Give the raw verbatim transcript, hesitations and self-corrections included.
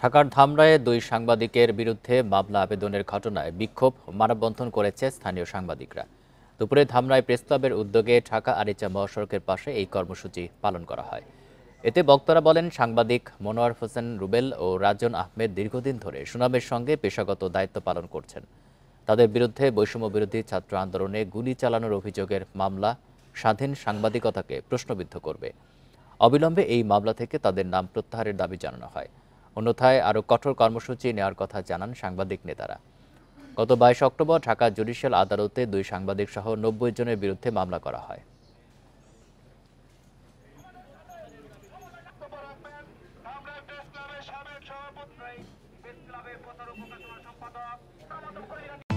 ঢাকার ধামরায় দুই সাংবাদিকের বিরুদ্ধে মামলা আবেদনের ঘটনায় বিক্ষোভ মানববন্ধন করেছে স্থানীয় সাংবাদিকরা। দুপুরে ধামরায় প্রেস ক্লাবের উদ্যোগে ঢাকা আরিচা মহাসড়কের পাশে এই কর্মসূচি পালন করা হয়। এতে বক্তারা বলেন, সাংবাদিক মনোয়ার হোসেন রুবেল ও রাজন আহমেদ দীর্ঘদিন ধরে সুনামের সঙ্গে পেশাগত দায়িত্ব পালন করছেন। তাদের বিরুদ্ধে বৈষম্য বিরোধী ছাত্র আন্দোলনে গুলি চালানোর অভিযোগের মামলা স্বাধীন সাংবাদিকতাকে প্রশ্নবিদ্ধ করবে। অবিলম্বে এই মামলা থেকে তাদের নাম প্রত্যাহারের দাবি জানানো হয়, অন্যথায় আরও কঠোর কর্মসূচি নেওয়ার কথা জানান সাংবাদিক নেতারা। গত বাইশ অক্টোবর ঢাকা জুডিশিয়াল আদালতে দুই সাংবাদিক সহ নব্বই জনের বিরুদ্ধে মামলা করা হয়।